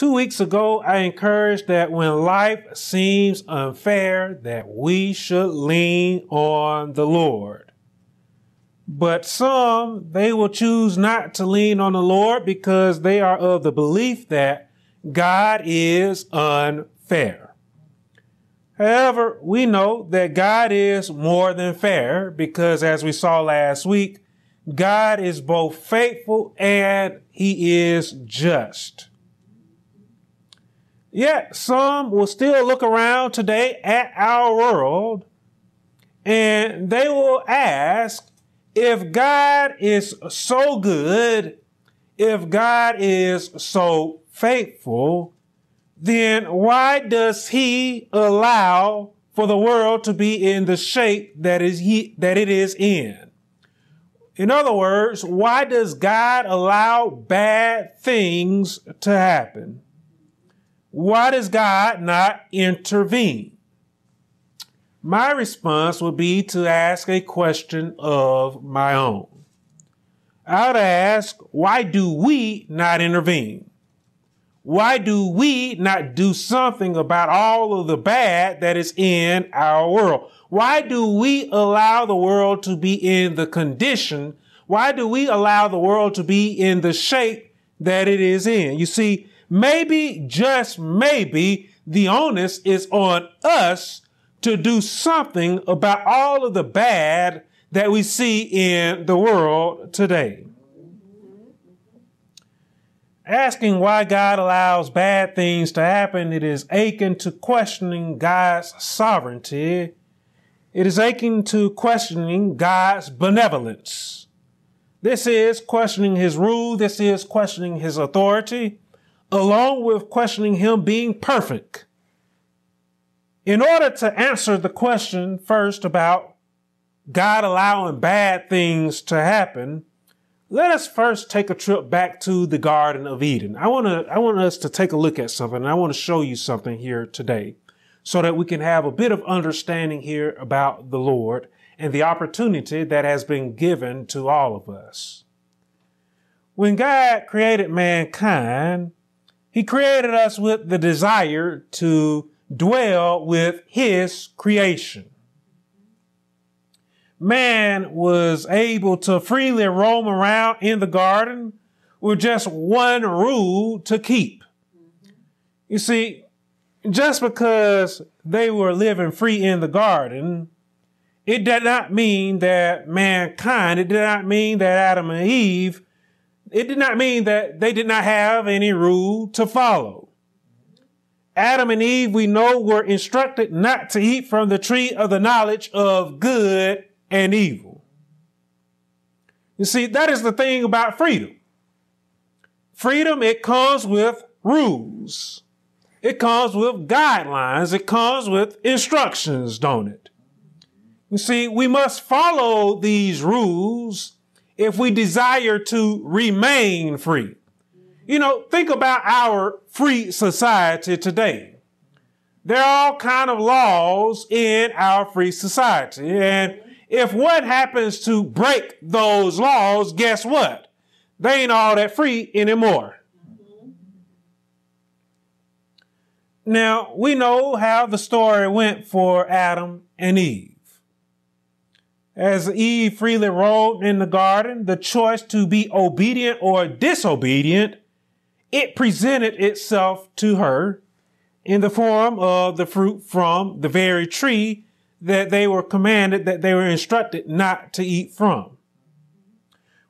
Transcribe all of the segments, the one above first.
2 weeks ago, I encouraged that when life seems unfair, that we should lean on the Lord. But some, they will choose not to lean on the Lord because they are of the belief that God is unfair. However, we know that God is more than fair because, as we saw last week, God is both faithful and he is just. Yet some will still look around today at our world and they will ask, if God is so good, if God is so faithful, then why does he allow for the world to be in the shape that it is in? In other words, why does God allow bad things to happen? Why does God not intervene? My response would be to ask a question of my own. I'd ask, why do we not intervene? Why do we not do something about all of the bad that is in our world? Why do we allow the world to be in the condition? Why do we allow the world to be in the shape that it is in? You see, maybe, just maybe, the onus is on us to do something about all of the bad that we see in the world today. Asking why God allows bad things to happen, it is akin to questioning God's sovereignty. It is akin to questioning God's benevolence. This is questioning his rule. This is questioning his authority, along with questioning him being perfect. In order to answer the question first about God allowing bad things to happen, let us first take a trip back to the Garden of Eden. I want us to take a look at something, and I want to show you something here today, so that we can have a bit of understanding here about the Lord and the opportunity that has been given to all of us. When God created mankind, he created us with the desire to dwell with his creation. Man was able to freely roam around in the garden with just one rule to keep. You see, just because they were living free in the garden, it did not mean that mankind, it did not mean that Adam and Eve, it did not mean that they did not have any rule to follow. Adam and Eve, we know, were instructed not to eat from the tree of the knowledge of good and evil. You see, that is the thing about freedom. Freedom, it comes with rules. It comes with guidelines. It comes with instructions, don't it? You see, we must follow these rules if we desire to remain free. You know, think about our free society today. There are all kinds of laws in our free society. And if one happens to break those laws, guess what? They ain't all that free anymore. Now, we know how the story went for Adam and Eve. As Eve freely roamed in the garden, the choice to be obedient or disobedient, it presented itself to her in the form of the fruit from the very tree that they were commanded, that they were instructed not to eat from.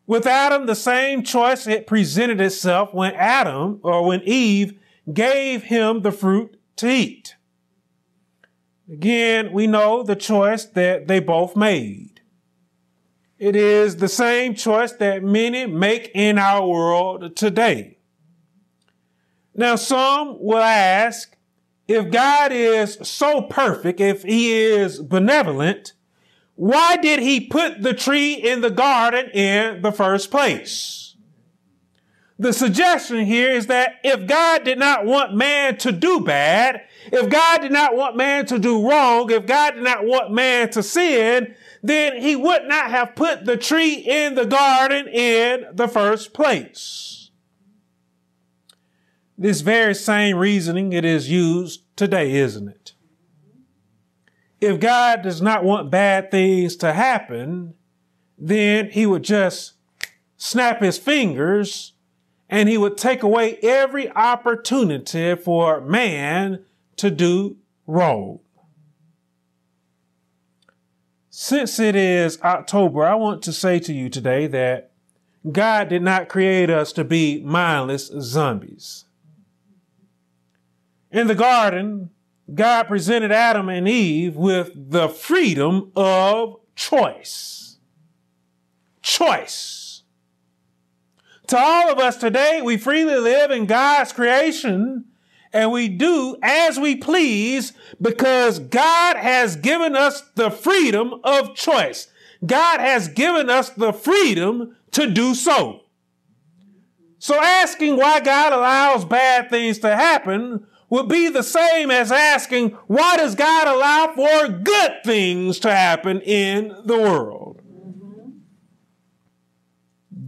With Adam, the same choice, it presented itself when Eve gave him the fruit to eat. Again, we know the choice that they both made. It is the same choice that many make in our world today. Now, some will ask, if God is so perfect, if he is benevolent, why did he put the tree in the garden in the first place? The suggestion here is that if God did not want man to do bad, if God did not want man to do wrong, if God did not want man to sin, then he would not have put the tree in the garden in the first place. This very same reasoning it is used today, isn't it? If God does not want bad things to happen, then he would just snap his fingers and he would take away every opportunity for man to do wrong. Since it is October, I want to say to you today that God did not create us to be mindless zombies. In the garden, God presented Adam and Eve with the freedom of choice. Choice. To all of us today, we freely live in God's creation and we do as we please because God has given us the freedom of choice. God has given us the freedom to do so. So asking why God allows bad things to happen would be the same as asking, why does God allow for good things to happen in the world?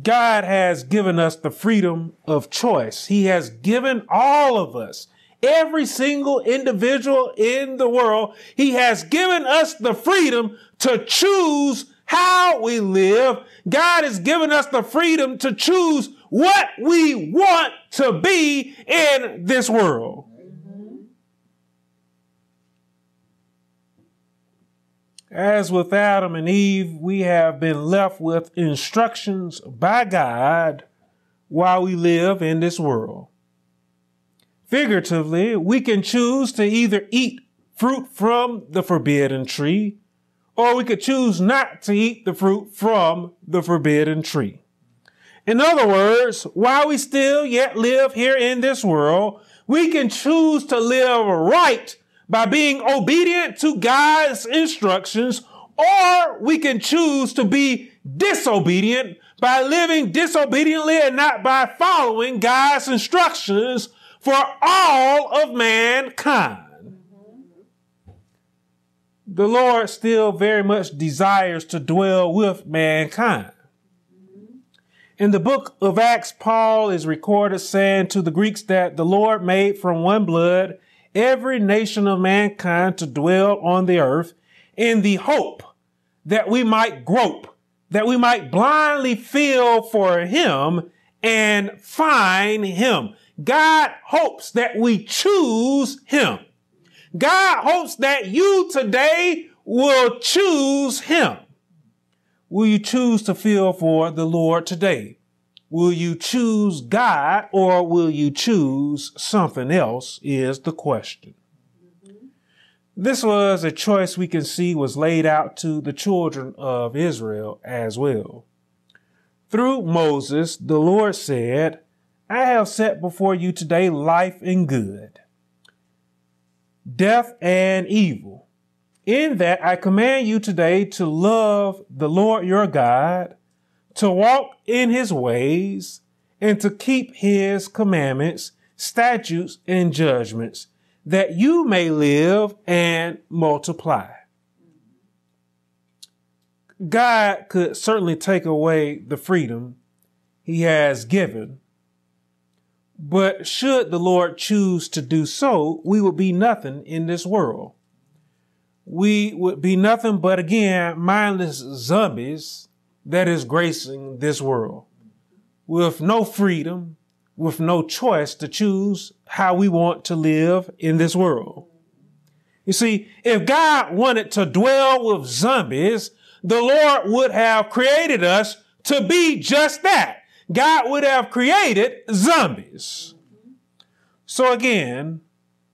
God has given us the freedom of choice. He has given all of us, every single individual in the world, he has given us the freedom to choose how we live. God has given us the freedom to choose what we want to be in this world. As with Adam and Eve, we have been left with instructions by God while we live in this world. Figuratively, we can choose to either eat fruit from the forbidden tree, or we could choose not to eat the fruit from the forbidden tree. In other words, while we still yet live here in this world, we can choose to live right by being obedient to God's instructions, or we can choose to be disobedient by living disobediently and not by following God's instructions for all of mankind. The Lord still very much desires to dwell with mankind. In the book of Acts, Paul is recorded saying to the Greeks that the Lord made from one blood every nation of mankind to dwell on the earth in the hope that we might grope, that we might blindly feel for him and find him. God hopes that we choose him. God hopes that you today will choose him. Will you choose to feel for the Lord today? Will you choose God or will you choose something else is the question. This was a choice we can see was laid out to the children of Israel as well. Through Moses, the Lord said, I have set before you today life and good, death and evil, in that I command you today to love the Lord your God, to walk in his ways, and to keep his commandments, statutes, and judgments, that you may live and multiply. God could certainly take away the freedom he has given, but should the Lord choose to do so, we would be nothing in this world. We would be nothing but, again, mindless zombies that is gracing this world with no freedom, with no choice to choose how we want to live in this world. You see, if God wanted to dwell with zombies, the Lord would have created us to be just that. God would have created zombies. So again,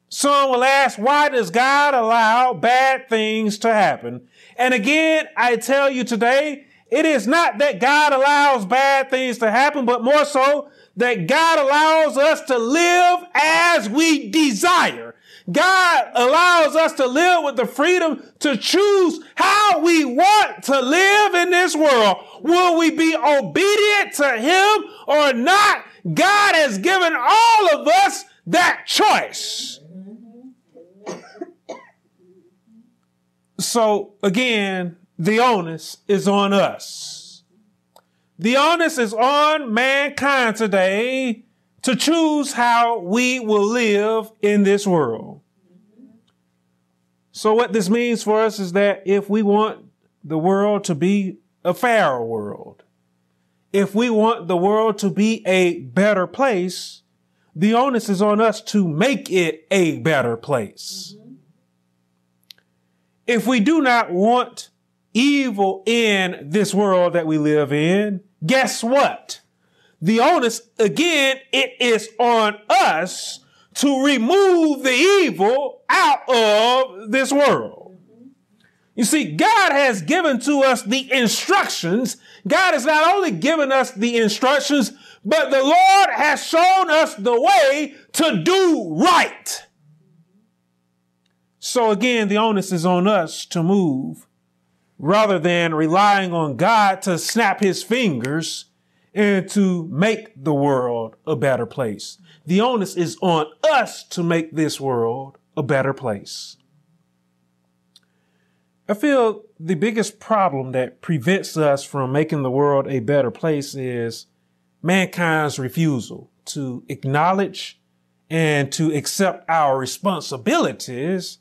some will ask, why does God allow bad things to happen? And again, I tell you today, it is not that God allows bad things to happen, but more so that God allows us to live as we desire. God allows us to live with the freedom to choose how we want to live in this world. Will we be obedient to him or not? God has given all of us that choice. So again, the onus is on us. The onus is on mankind today to choose how we will live in this world. So what this means for us is that if we want the world to be a fairer world, if we want the world to be a better place, the onus is on us to make it a better place. Mm-hmm. If we do not want evil in this world that we live in, guess what? The onus, again, it is on us to remove the evil out of this world. You see, God has given to us the instructions. God has not only given us the instructions, but the Lord has shown us the way to do right. So again, the onus is on us to move rather than relying on God to snap his fingers and to make the world a better place. The onus is on us to make this world a better place. I feel the biggest problem that prevents us from making the world a better place is mankind's refusal to acknowledge and to accept our responsibilities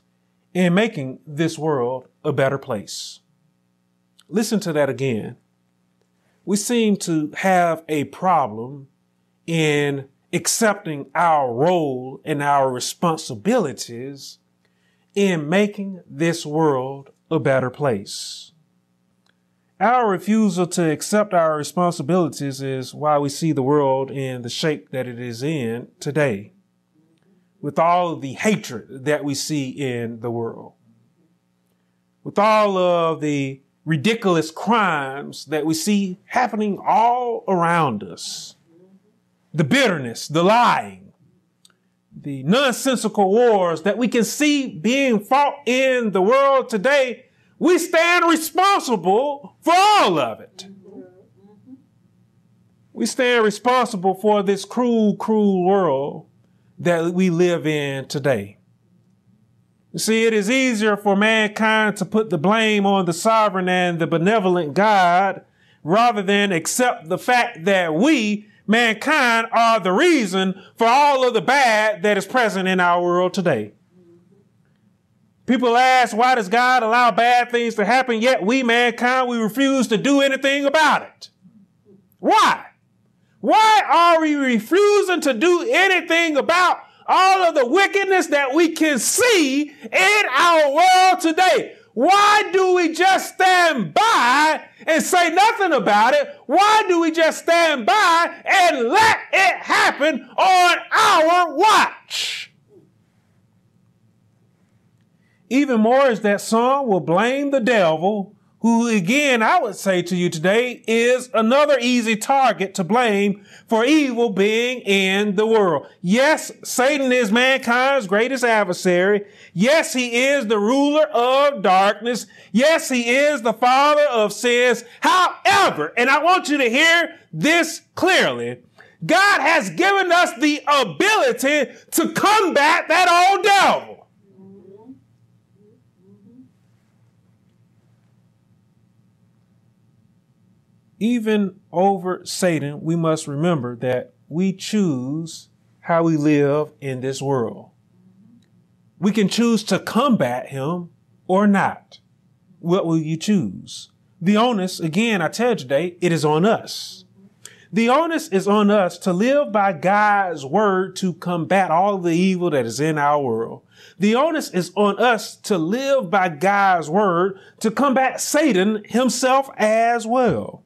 in making this world a better place. Listen to that again. We seem to have a problem in accepting our role and our responsibilities in making this world a better place. Our refusal to accept our responsibilities is why we see the world in the shape that it is in today, with all of the hatred that we see in the world, with all of the ridiculous crimes that we see happening all around us, the bitterness, the lying, the nonsensical wars that we can see being fought in the world today, we stand responsible for all of it. We stand responsible for this cruel, cruel world that we live in today. You see, it is easier for mankind to put the blame on the sovereign and the benevolent God rather than accept the fact that we, mankind, are the reason for all of the bad that is present in our world today. People ask, why does God allow bad things to happen? Yet we, mankind, we refuse to do anything about it. Why? Why are we refusing to do anything about all of the wickedness that we can see in our world today? Why do we just stand by and say nothing about it? Why do we just stand by and let it happen on our watch? Even more is that some will blame the devil, who, again, I would say to you today, is another easy target to blame for evil being in the world. Yes, Satan is mankind's greatest adversary. Yes, he is the ruler of darkness. Yes, he is the father of sins. However, and I want you to hear this clearly, God has given us the ability to combat that old devil. Even over Satan, we must remember that we choose how we live in this world. We can choose to combat him or not. What will you choose? The onus, again, I tell you today, it is on us. The onus is on us to live by God's word to combat all the evil that is in our world. The onus is on us to live by God's word to combat Satan himself as well.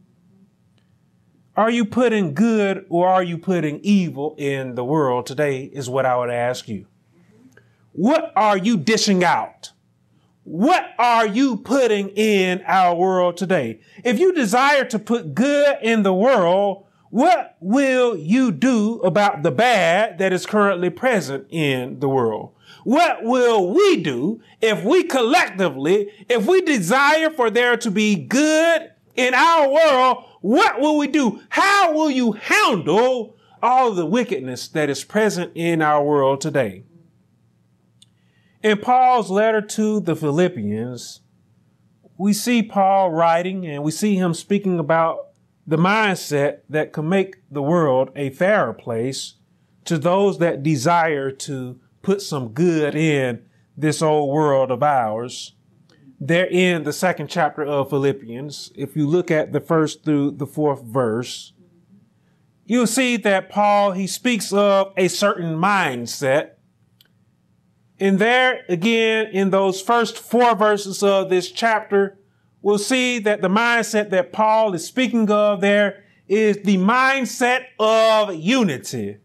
Are you putting good or are you putting evil in the world today is what I would ask you. What are you dishing out? What are you putting in our world today? If you desire to put good in the world, what will you do about the bad that is currently present in the world? What will we do if we collectively, if we desire for there to be good in our world, what will we do? How will you handle all the wickedness that is present in our world today? In Paul's letter to the Philippians, we see Paul writing and we see him speaking about the mindset that can make the world a fairer place to those that desire to put some good in this old world of ours. They're in the second chapter of Philippians. If you look at the first through the fourth verse, you'll see that Paul, he speaks of a certain mindset. And there again, in those first four verses of this chapter, we'll see that the mindset that Paul is speaking of there is the mindset of unity.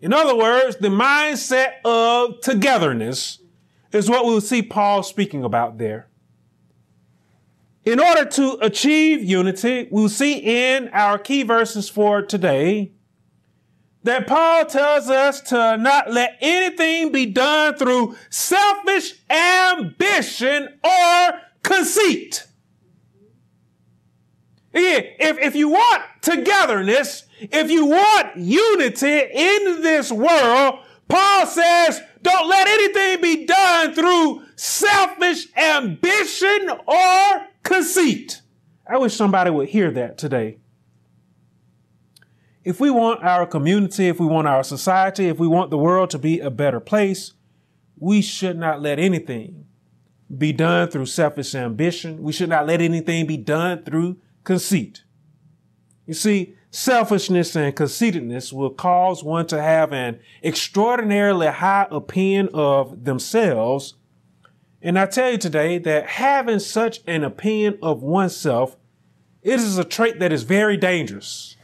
In other words, the mindset of togetherness is what we'll see Paul speaking about there. In order to achieve unity, we'll see in our key verses for today that Paul tells us to not let anything be done through selfish ambition or conceit. Again, if you want togetherness, if you want unity in this world, Paul says, don't let anything be done through selfish ambition or conceit. I wish somebody would hear that today. If we want our community, if we want our society, if we want the world to be a better place, we should not let anything be done through selfish ambition. We should not let anything be done through conceit. You see, selfishness and conceitedness will cause one to have an extraordinarily high opinion of themselves. And I tell you today that having such an opinion of oneself, it is a trait that is very dangerous.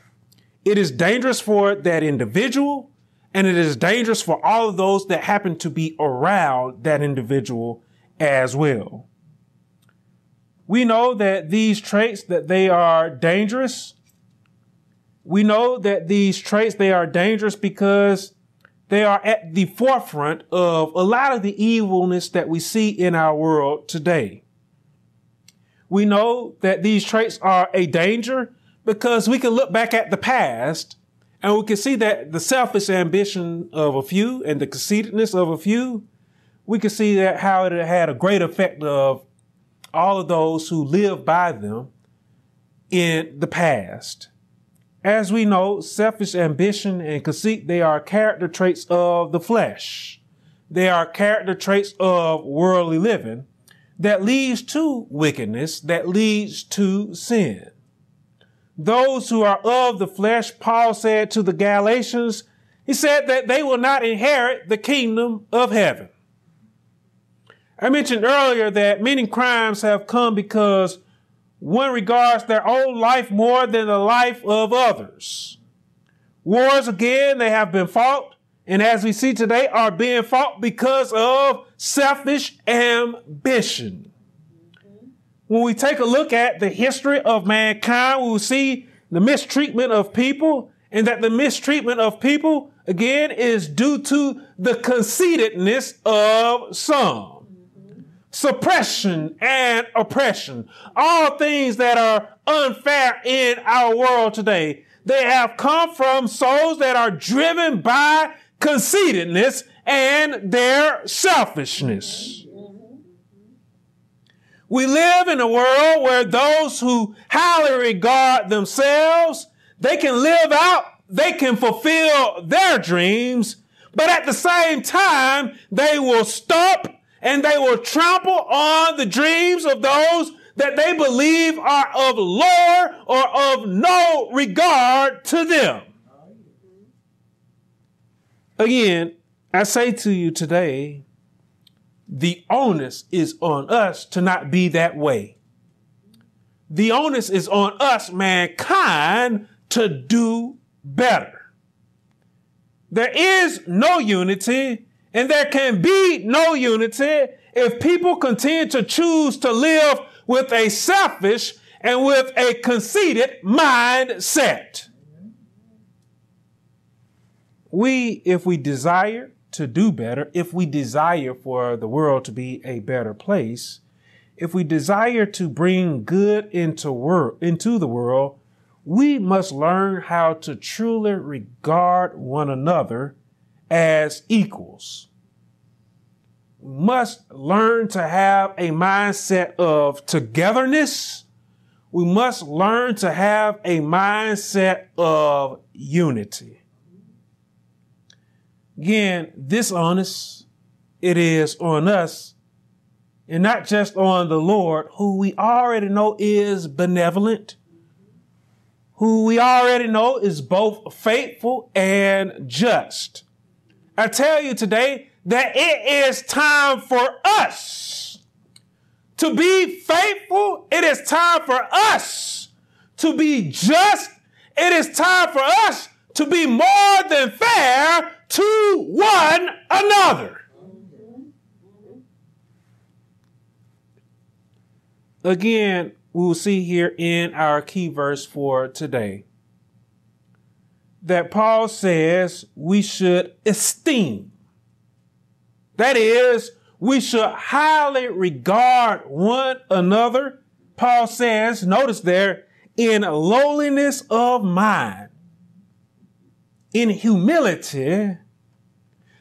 It is dangerous for that individual, and it is dangerous for all of those that happen to be around that individual as well. We know that these traits, that they are dangerous. We know that these traits, they are dangerous because they are at the forefront of a lot of the evilness that we see in our world today. We know that these traits are a danger because we can look back at the past and we can see that the selfish ambition of a few and the conceitedness of a few, we can see that how it had a great effect of all of those who live by them in the past. As we know, selfish ambition and conceit, they are character traits of the flesh. They are character traits of worldly living that leads to wickedness, that leads to sin. Those who are of the flesh, Paul said to the Galatians, he said that they will not inherit the kingdom of heaven. I mentioned earlier that many crimes have come because one regards their own life more than the life of others. Wars, again, they have been fought, and as we see today, are being fought because of selfish ambition. When we take a look at the history of mankind, we will see the mistreatment of people, and that the mistreatment of people, again, is due to the conceitedness of some. Suppression and oppression, all things that are unfair in our world today, they have come from souls that are driven by conceitedness and their selfishness. We live in a world where those who highly regard themselves, they can live out, they can fulfill their dreams, but at the same time, they will stop and they will trample on the dreams of those that they believe are of lower or of no regard to them. Again, I say to you today, the onus is on us to not be that way. The onus is on us, mankind, to do better. There is no unity, and there can be no unity if people continue to choose to live with a selfish and with a conceited mindset. We, if we desire to do better, if we desire for the world to be a better place, if we desire to bring good into the world, we must learn how to truly regard one another as equals. Must learn to have a mindset of togetherness. We must learn to have a mindset of unity. Again, dishonest it is on us, and not just on the Lord, who we already know is benevolent, who we already know is both faithful and just. I tell you today that it is time for us to be faithful. It is time for us to be just. It is time for us to be more than fair to one another. Again, we'll see here in our key verse for today that Paul says we should esteem. That is, we should highly regard one another. Paul says, notice there, in lowliness of mind, in humility,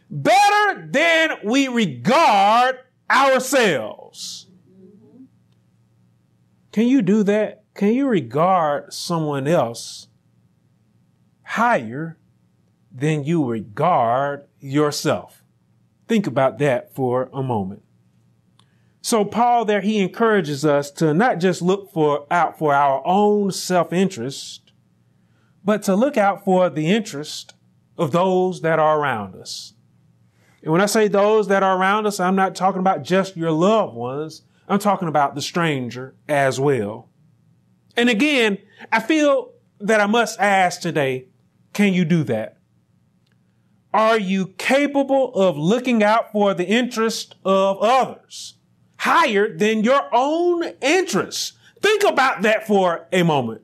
better than we regard ourselves. Can you do that? Can you regard someone else higher than you regard yourself? Think about that for a moment. So Paul there, he encourages us to not just look out for our own self-interest, but to look out for the interest of those that are around us. And when I say those that are around us, I'm not talking about just your loved ones. I'm talking about the stranger as well. And again, I feel that I must ask today, can you do that? Are you capable of looking out for the interest of others higher than your own interests? Think about that for a moment.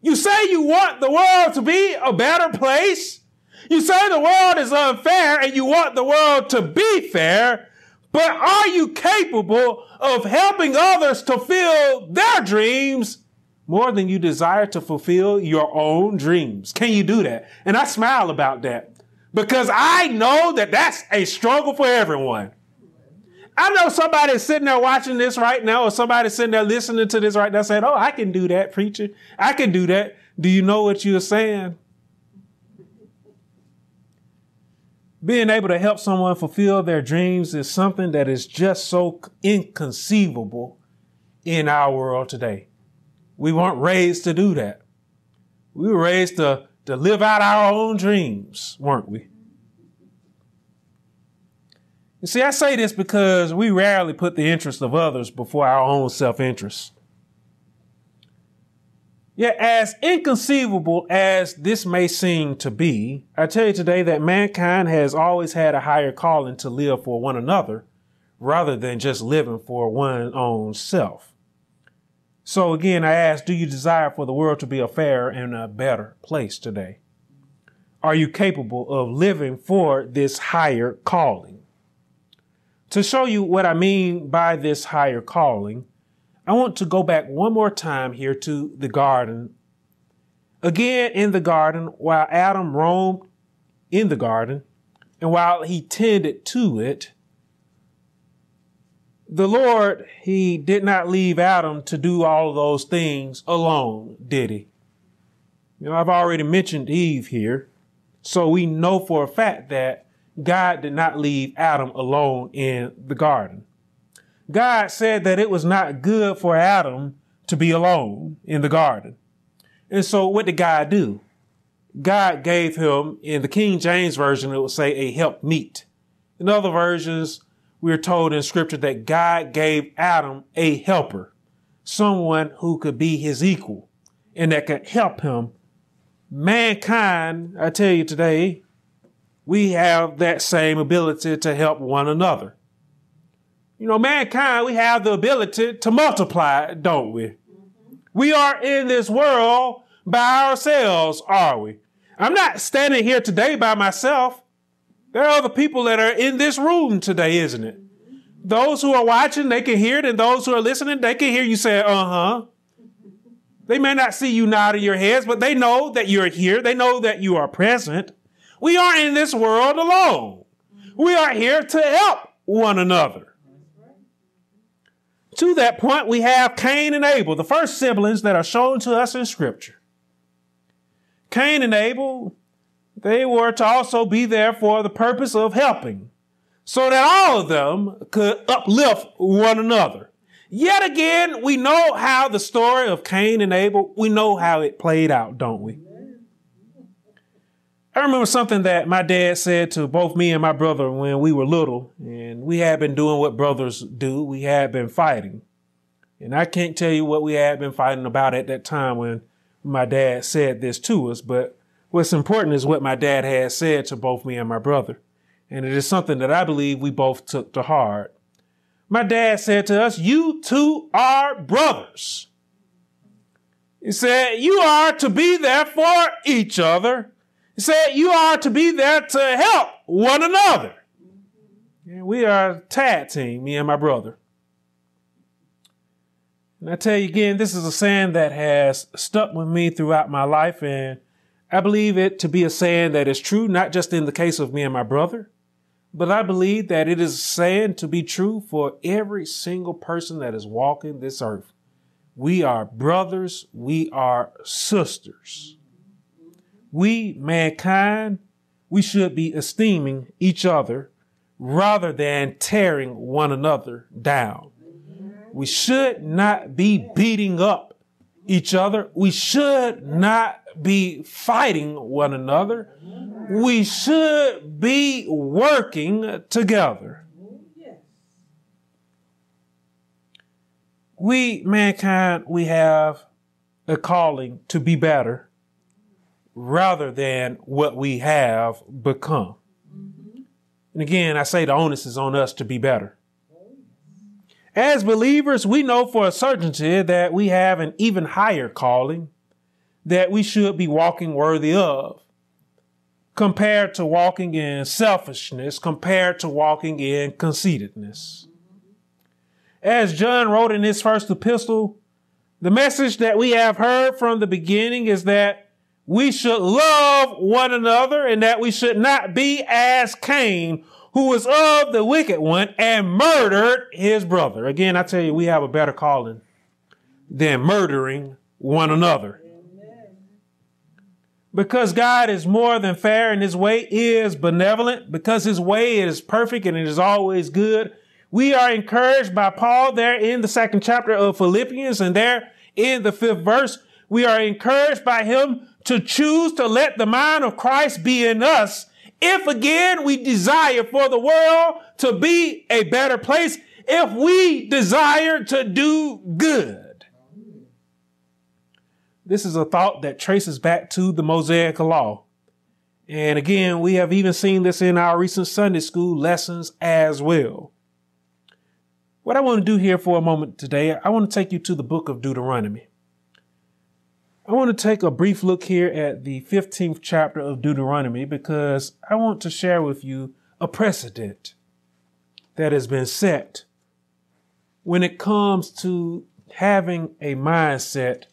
You say you want the world to be a better place. You say the world is unfair and you want the world to be fair. But are you capable of helping others to fulfill their dreams more than you desire to fulfill your own dreams? Can you do that? And I smile about that because I know that that's a struggle for everyone. I know somebody sitting there watching this right now or somebody sitting there listening to this right now saying, oh, I can do that, preacher. I can do that. Do you know what you're saying? Being able to help someone fulfill their dreams is something that is just so inconceivable in our world today. We weren't raised to do that. We were raised to live out our own dreams, weren't we? You see, I say this because we rarely put the interests of others before our own self-interest. Yet, as inconceivable as this may seem to be, I tell you today that mankind has always had a higher calling to live for one another rather than just living for one's own self. So again, I ask, do you desire for the world to be a fairer and a better place today? Are you capable of living for this higher calling? To show you what I mean by this higher calling, I want to go back one more time here to the garden. Again, in the garden, while Adam roamed in the garden and while he tended to it, the Lord, he did not leave Adam to do all those things alone, did he? You know, I've already mentioned Eve here, so we know for a fact that God did not leave Adam alone in the garden. God said that it was not good for Adam to be alone in the garden. And so what did God do? God gave him, in the King James Version, it would say a helpmeet. In other versions, we are told in scripture that God gave Adam a helper, someone who could be his equal and that could help him. Mankind, I tell you today, we have that same ability to help one another. You know, mankind, we have the ability to multiply, don't we? We are in this world by ourselves, are we? I'm not standing here today by myself. There are other people that are in this room today, isn't it? Those who are watching, they can hear it. And those who are listening, they can hear you say, uh-huh. They may not see you nodding your heads, but they know that you're here. They know that you are present. We are in this world alone. We are here to help one another. To that point, we have Cain and Abel, the first siblings that are shown to us in scripture. Cain and Abel, they were to also be there for the purpose of helping, so that all of them could uplift one another. Yet again, we know how the story of Cain and Abel, we know how it played out, don't we? I remember something that my dad said to both me and my brother when we were little, and we had been doing what brothers do. We had been fighting. And I can't tell you what we had been fighting about at that time when my dad said this to us, but what's important is what my dad had said to both me and my brother. And it is something that I believe we both took to heart. My dad said to us, "You two are brothers." He said, "You are to be there for each other." He said, "You are to be there to help one another." And we are a tag team, me and my brother. And I tell you again, this is a saying that has stuck with me throughout my life. And I believe it to be a saying that is true, not just in the case of me and my brother, but I believe that it is a saying to be true for every single person that is walking this earth. We are brothers. We are sisters. We, mankind, we should be esteeming each other rather than tearing one another down. We should not be beating up each other. We should not be fighting one another. We should be working together. We, mankind, we have a calling to be better rather than what we have become. And again, I say the onus is on us to be better. As believers, we know for a certainty that we have an even higher calling that we should be walking worthy of, compared to walking in selfishness, compared to walking in conceitedness. As John wrote in his first epistle, the message that we have heard from the beginning is that we should love one another and that we should not be as Cain, who was of the wicked one and murdered his brother. Again, I tell you, we have a better calling than murdering one another. Amen. Because God is more than fair and his way is benevolent, because his way is perfect and it is always good. We are encouraged by Paul there in the second chapter of Philippians, and there in the 5th verse, we are encouraged by him to choose to let the mind of Christ be in us. If again we desire for the world to be a better place, if we desire to do good. This is a thought that traces back to the Mosaic Law. And again, we have even seen this in our recent Sunday school lessons as well. What I want to do here for a moment today, I want to take you to the book of Deuteronomy. I want to take a brief look here at the 15th chapter of Deuteronomy, because I want to share with you a precedent that has been set when it comes to having a mindset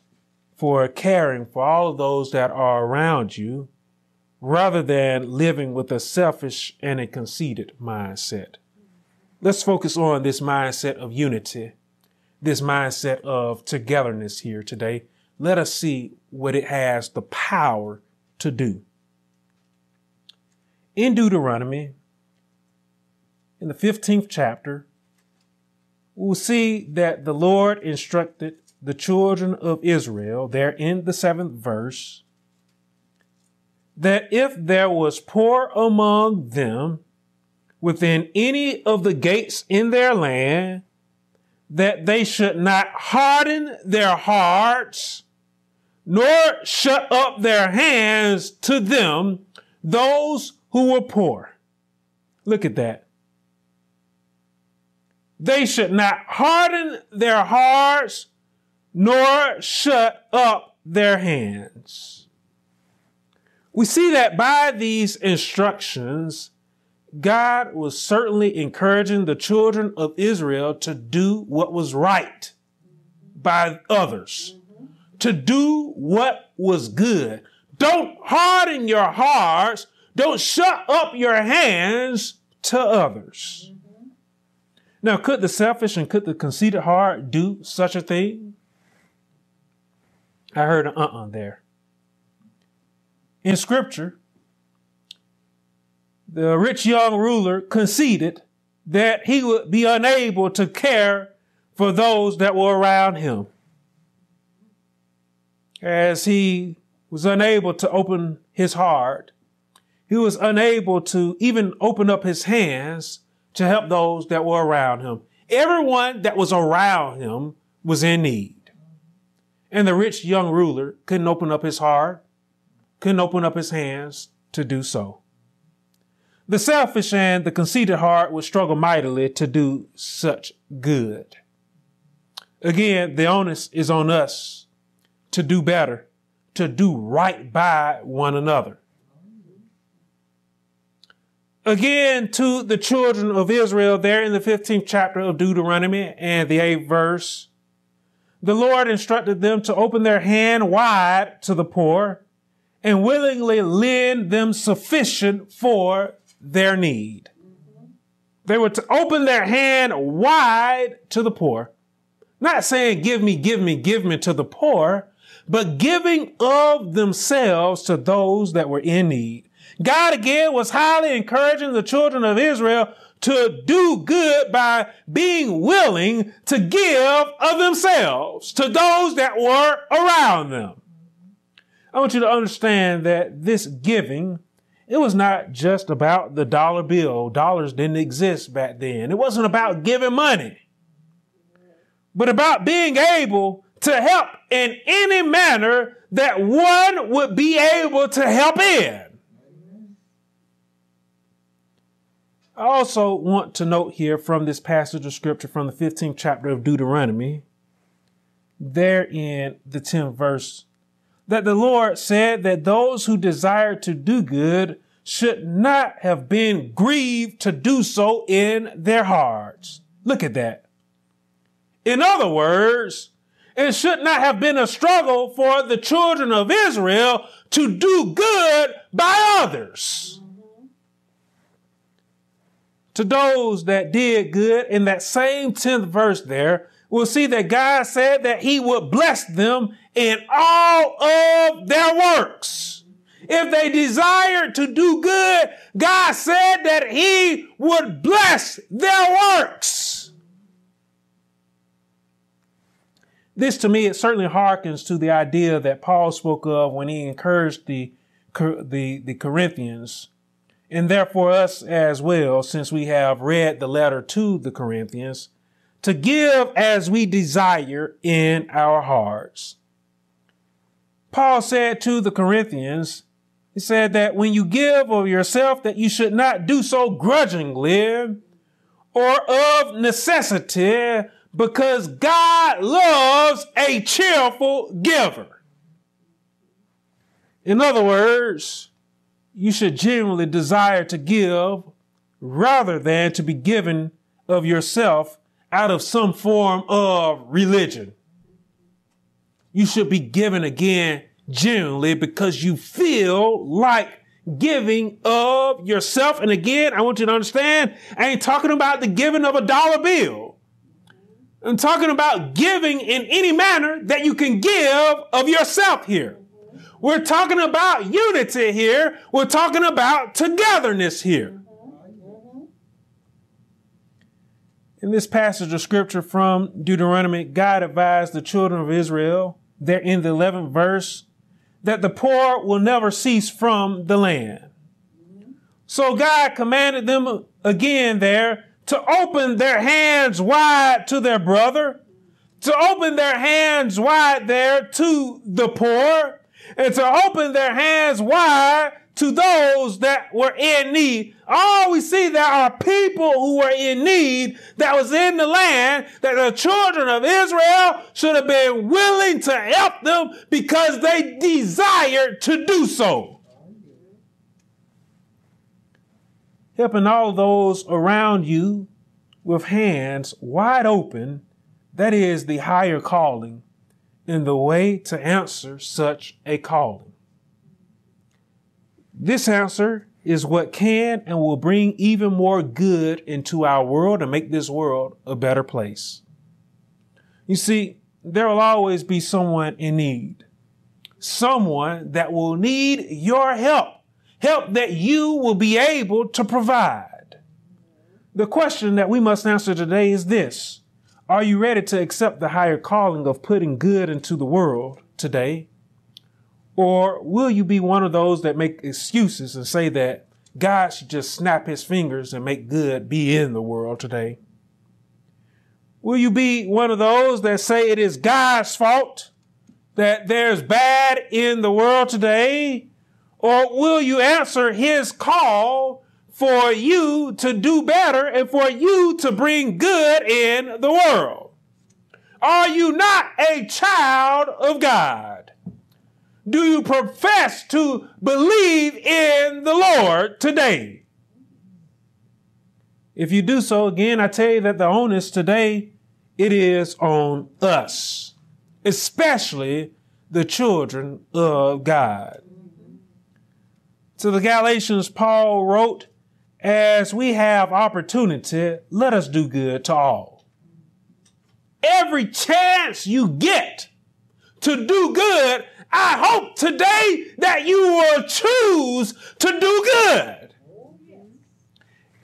for caring for all of those that are around you, rather than living with a selfish and a conceited mindset. Let's focus on this mindset of unity, this mindset of togetherness here today. Let us see what it has the power to do. In Deuteronomy, in the 15th chapter, we'll see that the Lord instructed the children of Israel there in the 7th verse, that if there was poor among them within any of the gates in their land, that they should not harden their hearts, nor shut up their hands to them, those who were poor. Look at that. They should not harden their hearts, nor shut up their hands. We see that by these instructions, God was certainly encouraging the children of Israel to do what was right by others, to do what was good. Don't harden your hearts. Don't shut up your hands to others. Now, could the selfish and could the conceited heart do such a thing? I heard an there. In scripture, the rich young ruler conceded that he would be unable to care for those that were around him, as he was unable to open his heart. He was unable to even open up his hands to help those that were around him. Everyone that was around him was in need. And the rich young ruler couldn't open up his heart, couldn't open up his hands to do so. The selfish and the conceited heart would struggle mightily to do such good. Again, the onus is on us to do better, to do right by one another. Again, to the children of Israel there in the 15th chapter of Deuteronomy and the 8th verse, the Lord instructed them to open their hand wide to the poor and willingly lend them sufficient for their need. They were to open their hand wide to the poor. Not saying, give me, give me, give me to the poor, but giving of themselves to those that were in need. God again was highly encouraging the children of Israel to do good by being willing to give of themselves to those that were around them. I want you to understand that this giving, it was not just about the dollar bill. Dollars didn't exist back then. It wasn't about giving money, but about being able to help in any manner that one would be able to help in. I also want to note here from this passage of scripture from the 15th chapter of Deuteronomy, there in the 10th verse, that the Lord said that those who desired to do good should not have been grieved to do so in their hearts. Look at that. In other words, it should not have been a struggle for the children of Israel to do good by others. To those that did good, in that same 10th verse there, we'll see that God said that he would bless them in all of their works. If they desired to do good, God said that he would bless their works. This, to me, it certainly harkens to the idea that Paul spoke of when he encouraged the Corinthians, and therefore us as well, since we have read the letter to the Corinthians, to give as we desire in our hearts. Paul said to the Corinthians, he said that when you give of yourself, that you should not do so grudgingly or of necessity, because God loves a cheerful giver. In other words, you should genuinely desire to give rather than to be given of yourself out of some form of religion. You should be given again genuinely because you feel like giving of yourself. And again, I want you to understand, I ain't talking about the giving of a dollar bill. I'm talking about giving in any manner that you can give of yourself here. We're talking about unity here. We're talking about togetherness here. In this passage of scripture from Deuteronomy, God advised the children of Israel there in the 11th verse that the poor will never cease from the land. So God commanded them again there to open their hands wide to their brother, to open their hands wide there to the poor, and to open their hands wide to those that were in need. All we see, there are people who were in need that was in the land that the children of Israel should have been willing to help them because they desired to do so. Helping all those around you with hands wide open, that is the higher calling, in the way to answer such a calling. This answer is what can and will bring even more good into our world and make this world a better place. You see, there will always be someone in need, someone that will need your help, help that you will be able to provide. The question that we must answer today is this. Are you ready to accept the higher calling of putting good into the world today? Or will you be one of those that make excuses and say that God should just snap his fingers and make good be in the world today? Will you be one of those that say it is God's fault that there's bad in the world today? Or will you answer his call for you to do better and for you to bring good in the world? Are you not a child of God? Do you profess to believe in the Lord today? If you do so, again, I tell you that the onus today, it is on us, especially the children of God. To the Galatians, Paul wrote, as we have opportunity, let us do good to all. Every chance you get to do good, I hope today that you will choose to do good.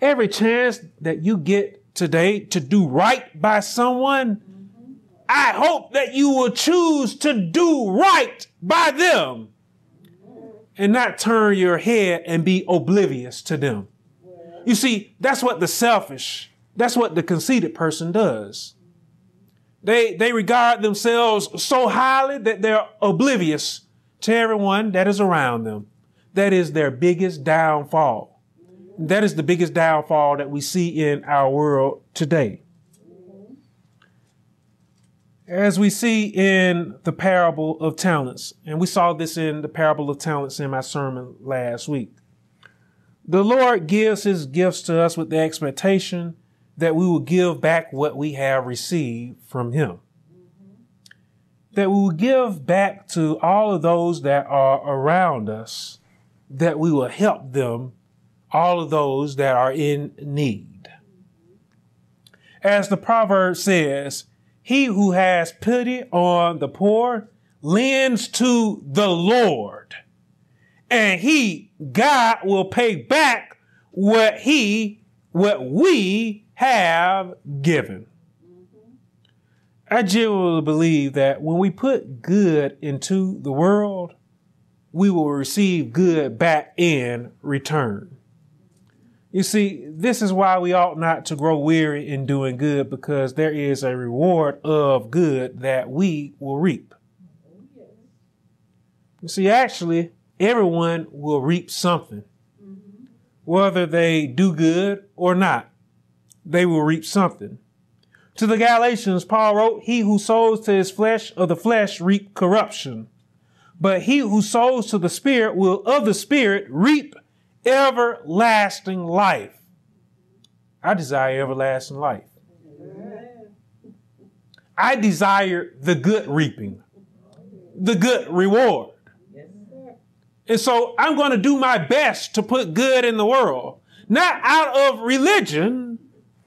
Every chance that you get today to do right by someone, I hope that you will choose to do right by them and not turn your head and be oblivious to them. You see, that's what the selfish, that's what the conceited person does. They regard themselves so highly that they're oblivious to everyone that is around them. That is their biggest downfall. That is the biggest downfall that we see in our world today. As we see in the parable of talents, and we saw this in the parable of talents in my sermon last week. The Lord gives his gifts to us with the expectation that we will give back what we have received from him. That we will give back to all of those that are around us, that we will help them, all of those that are in need. As the proverb says, he who has pity on the poor lends to the Lord, and he, God, will pay back what we have given. I genuinely believe that when we put good into the world, we will receive good back in return. You see, this is why we ought not to grow weary in doing good, because there is a reward of good that we will reap. You see, actually, everyone will reap something, whether they do good or not. They will reap something. To the Galatians, Paul wrote, he who sows to his flesh of the flesh reap corruption, but he who sows to the Spirit will of the Spirit reap everlasting life. I desire everlasting life. I desire the good reaping, the good reward. And so I'm going to do my best to put good in the world, not out of religion,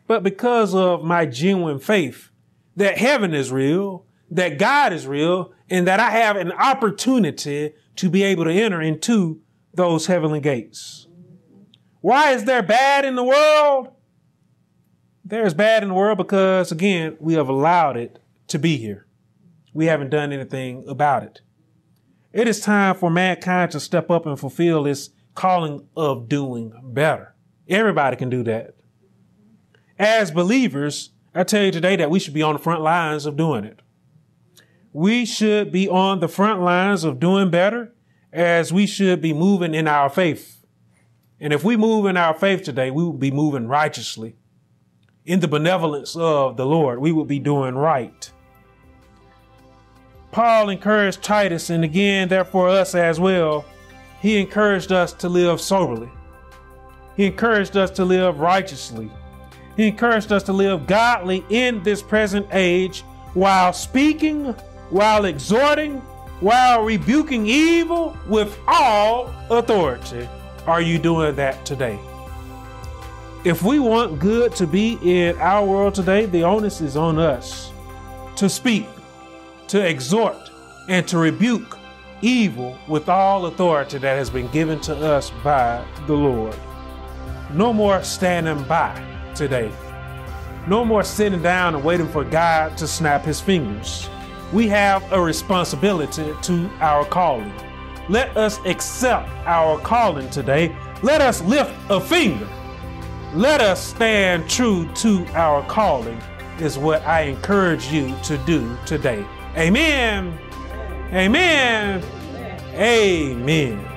but because of my genuine faith that heaven is real, that God is real, and that I have an opportunity to be able to enter into those heavenly gates. Why is there bad in the world? There's bad in the world because, again, we have allowed it to be here. We haven't done anything about it. It is time for mankind to step up and fulfill this calling of doing better. Everybody can do that. As believers, I tell you today that we should be on the front lines of doing it. We should be on the front lines of doing better, as we should be moving in our faith. And if we move in our faith today, we will be moving righteously. In the benevolence of the Lord, we will be doing right. Paul encouraged Titus, and again, therefore us as well. He encouraged us to live soberly. He encouraged us to live righteously. He encouraged us to live godly in this present age, while speaking, while exhorting, while rebuking evil with all authority. Are you doing that today? If we want good to be in our world today, the onus is on us to speak, to exhort, and to rebuke evil with all authority that has been given to us by the Lord. No more standing by today. No more sitting down and waiting for God to snap his fingers. We have a responsibility to our calling. Let us accept our calling today. Let us lift a finger. Let us stand true to our calling is what I encourage you to do today. Amen. Amen. Amen. Amen.